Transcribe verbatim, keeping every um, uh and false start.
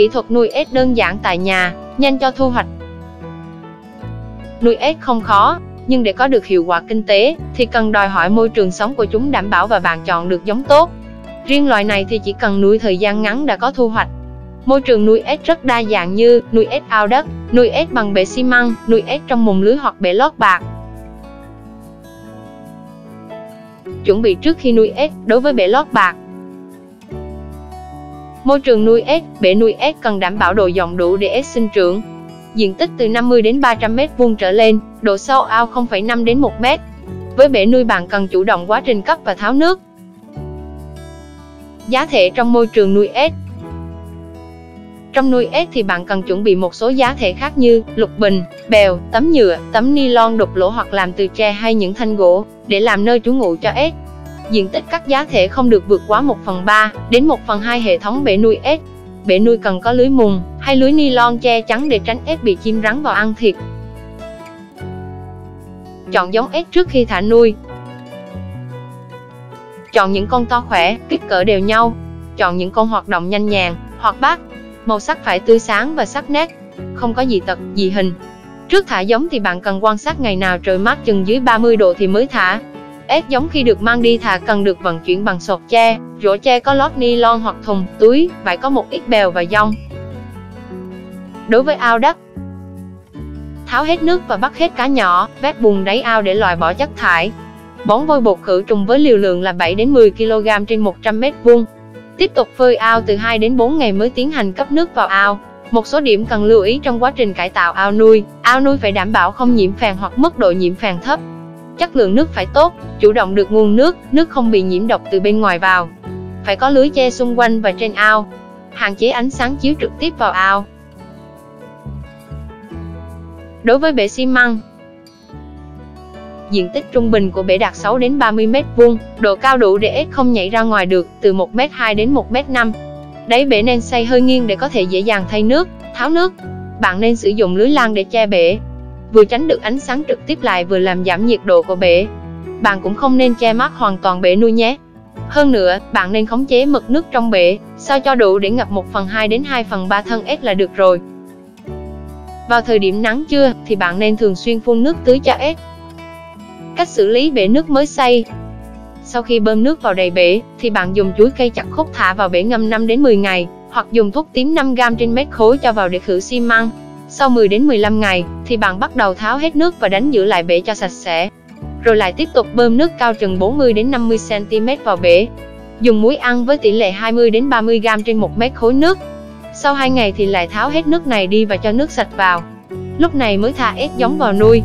Kỹ thuật nuôi ếch đơn giản tại nhà, nhanh cho thu hoạch. Nuôi ếch không khó, nhưng để có được hiệu quả kinh tế thì cần đòi hỏi môi trường sống của chúng đảm bảo và bạn chọn được giống tốt. Riêng loài này thì chỉ cần nuôi thời gian ngắn đã có thu hoạch. Môi trường nuôi ếch rất đa dạng như nuôi ếch ao đất, nuôi ếch bằng bể xi măng, nuôi ếch trong mùng lưới hoặc bể lót bạc. Chuẩn bị trước khi nuôi ếch đối với bể lót bạc. Môi trường nuôi ếch, bể nuôi ếch cần đảm bảo độ rộng đủ để ếch sinh trưởng. Diện tích từ năm mươi đến ba trăm mét vuông trở lên, độ sâu ao không phẩy năm đến một mét. Với bể nuôi bạn cần chủ động quá trình cấp và tháo nước. Giá thể trong môi trường nuôi ếch. Trong nuôi ếch thì bạn cần chuẩn bị một số giá thể khác như lục bình, bèo, tấm nhựa, tấm ni lông đục lỗ hoặc làm từ tre hay những thanh gỗ để làm nơi trú ngụ cho ếch. Diện tích các giá thể không được vượt quá một phần ba đến một phần hai hệ thống bể nuôi ếch. Bể nuôi cần có lưới mùng hay lưới ni lông che chắn để tránh ếch bị chim rắn vào ăn thịt. Chọn giống ếch trước khi thả nuôi. Chọn những con to khỏe, kích cỡ đều nhau. Chọn những con hoạt động nhanh nhàng, hoạt bát. Màu sắc phải tươi sáng và sắc nét, không có dị tật, dị hình. Trước thả giống thì bạn cần quan sát ngày nào trời mát chừng dưới ba mươi độ thì mới thả. Ếch giống khi được mang đi thả cần được vận chuyển bằng sọt tre, rổ tre có lót ni lông hoặc thùng, túi, vải có một ít bèo và dong. Đối với ao đất, tháo hết nước và bắt hết cá nhỏ, vét bùn đáy ao để loại bỏ chất thải. Bón vôi bột khử trùng với liều lượng là bảy đến mười ki lô gam trên một trăm mét vuông. Tiếp tục phơi ao từ hai đến bốn ngày mới tiến hành cấp nước vào ao. Một số điểm cần lưu ý trong quá trình cải tạo ao nuôi. Ao nuôi phải đảm bảo không nhiễm phèn hoặc mức độ nhiễm phèn thấp. Chất lượng nước phải tốt, chủ động được nguồn nước, nước không bị nhiễm độc từ bên ngoài vào. Phải có lưới che xung quanh và trên ao. Hạn chế ánh sáng chiếu trực tiếp vào ao. Đối với bể xi măng, diện tích trung bình của bể đạt sáu đến ba mươi mét vuông, độ cao đủ để ếch không nhảy ra ngoài được, từ một mét hai đến một mét năm. Đáy bể nên xây hơi nghiêng để có thể dễ dàng thay nước, tháo nước. Bạn nên sử dụng lưới lan để che bể, vừa tránh được ánh sáng trực tiếp lại vừa làm giảm nhiệt độ của bể. Bạn cũng không nên che mát hoàn toàn bể nuôi nhé. Hơn nữa, bạn nên khống chế mực nước trong bể, sao cho đủ để ngập một phần hai đến hai phần ba thân ếch là được rồi. Vào thời điểm nắng trưa thì bạn nên thường xuyên phun nước tưới cho ếch. Cách xử lý bể nước mới xây. Sau khi bơm nước vào đầy bể, thì bạn dùng chuối cây chặt khúc thả vào bể ngâm năm đến mười ngày, hoặc dùng thuốc tím năm gam trên mét khối cho vào để khử xi măng. Sau mười đến mười lăm ngày, thì bạn bắt đầu tháo hết nước và đánh giữ lại bể cho sạch sẽ. Rồi lại tiếp tục bơm nước cao chừng bốn mươi đến năm mươi xăng ti mét vào bể. Dùng muối ăn với tỷ lệ hai mươi đến ba mươi gam trên một mét khối nước. Sau hai ngày thì lại tháo hết nước này đi và cho nước sạch vào. Lúc này mới thả ếch giống vào nuôi.